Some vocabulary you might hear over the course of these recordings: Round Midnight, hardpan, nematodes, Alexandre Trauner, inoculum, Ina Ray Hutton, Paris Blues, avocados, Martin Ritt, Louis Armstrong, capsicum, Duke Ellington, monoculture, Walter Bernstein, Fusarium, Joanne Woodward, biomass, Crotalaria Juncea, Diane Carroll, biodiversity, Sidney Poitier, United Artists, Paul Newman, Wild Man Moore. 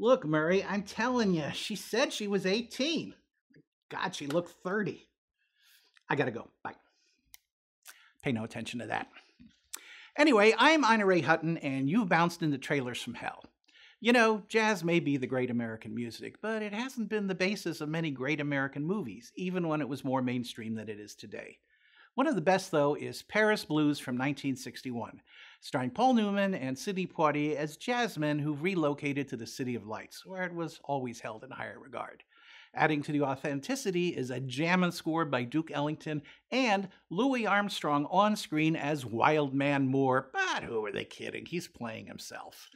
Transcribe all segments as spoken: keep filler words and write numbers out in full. Look, Murray, I'm telling you, she said she was eighteen. God, she looked thirty. I gotta go. Bye. Pay no attention to that. Anyway, I'm Ina Ray Hutton, and you've bounced into Trailers from Hell. You know, jazz may be the great American music, but it hasn't been the basis of many great American movies, even when it was more mainstream than it is today. One of the best, though, is Paris Blues from nineteen sixty-one, starring Paul Newman and Sidney Poitier as jazz men who've relocated to the City of Lights, where it was always held in higher regard. Adding to the authenticity is a jammin' score by Duke Ellington and Louis Armstrong on screen as Wild Man Moore, but who are they kidding? He's playing himself.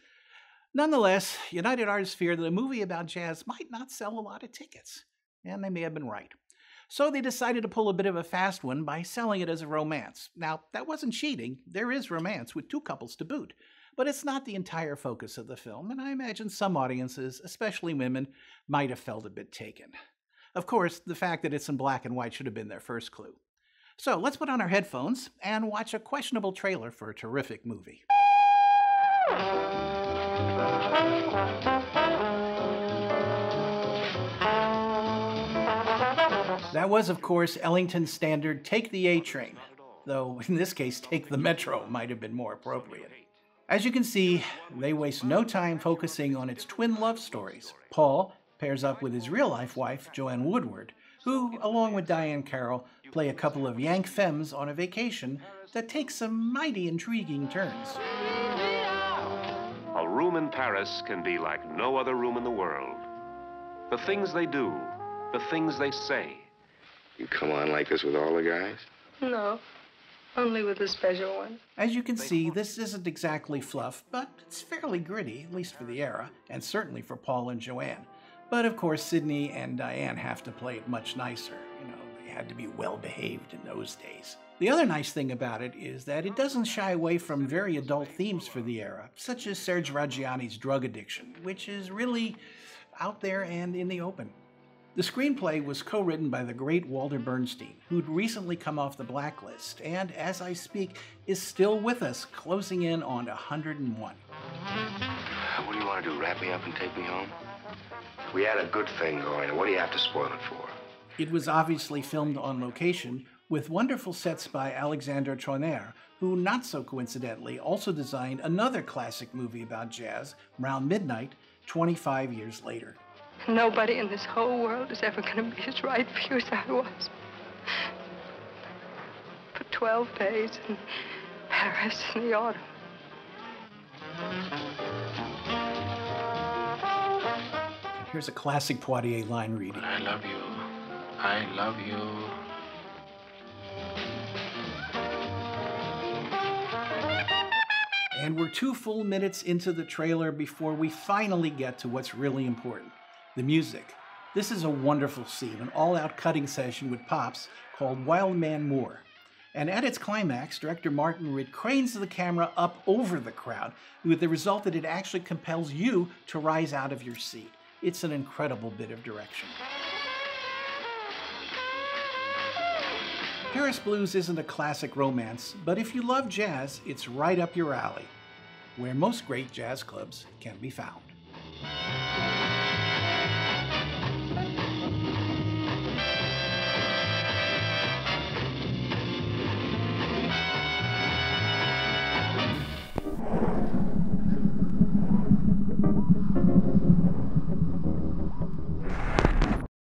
Nonetheless, United Artists feared that a movie about jazz might not sell a lot of tickets, and they may have been right. So they decided to pull a bit of a fast one by selling it as a romance. Now, that wasn't cheating. There is romance, with two couples to boot, but it's not the entire focus of the film, and I imagine some audiences, especially women, might have felt a bit taken. Of course, the fact that it's in black and white should have been their first clue. So let's put on our headphones and watch a questionable trailer for a terrific movie. That was, of course, Ellington's standard "Take the A Train," though in this case, "Take the Metro" might have been more appropriate. As you can see, they waste no time focusing on its twin love stories. Paul pairs up with his real-life wife, Joanne Woodward, who, along with Diane Carroll, play a couple of Yank femmes on a vacation that takes some mighty intriguing turns. A room in Paris can be like no other room in the world. The things they do, the things they say. You come on like this with all the guys? No, only with the special one. As you can see, this isn't exactly fluff, but it's fairly gritty, at least for the era, and certainly for Paul and Joanne. But of course, Sidney and Diane have to play it much nicer. You know, they had to be well-behaved in those days. The other nice thing about it is that it doesn't shy away from very adult themes for the era, such as Serge Reggiani's drug addiction, which is really out there and in the open. The screenplay was co-written by the great Walter Bernstein, who'd recently come off the blacklist, and as I speak, is still with us, closing in on one hundred and one. What do you want to do, wrap me up and take me home? We had a good thing going, what do you have to spoil it for? It was obviously filmed on location, with wonderful sets by Alexandre Trauner, who, not so coincidentally, also designed another classic movie about jazz, Round Midnight, twenty-five years later. Nobody in this whole world is ever going to be as right for you as I was. For twelve days in Paris in the autumn. Here's a classic Poitier line reading. I love you. I love you. And we're two full minutes into the trailer before we finally get to what's really important, the music. This is a wonderful scene, an all-out cutting session with Pops called Wild Man Moore. And at its climax, director Martin Ritt cranes the camera up over the crowd with the result that it actually compels you to rise out of your seat. It's an incredible bit of direction. Paris Blues isn't a classic romance, but if you love jazz, it's right up your alley, where most great jazz clubs can be found.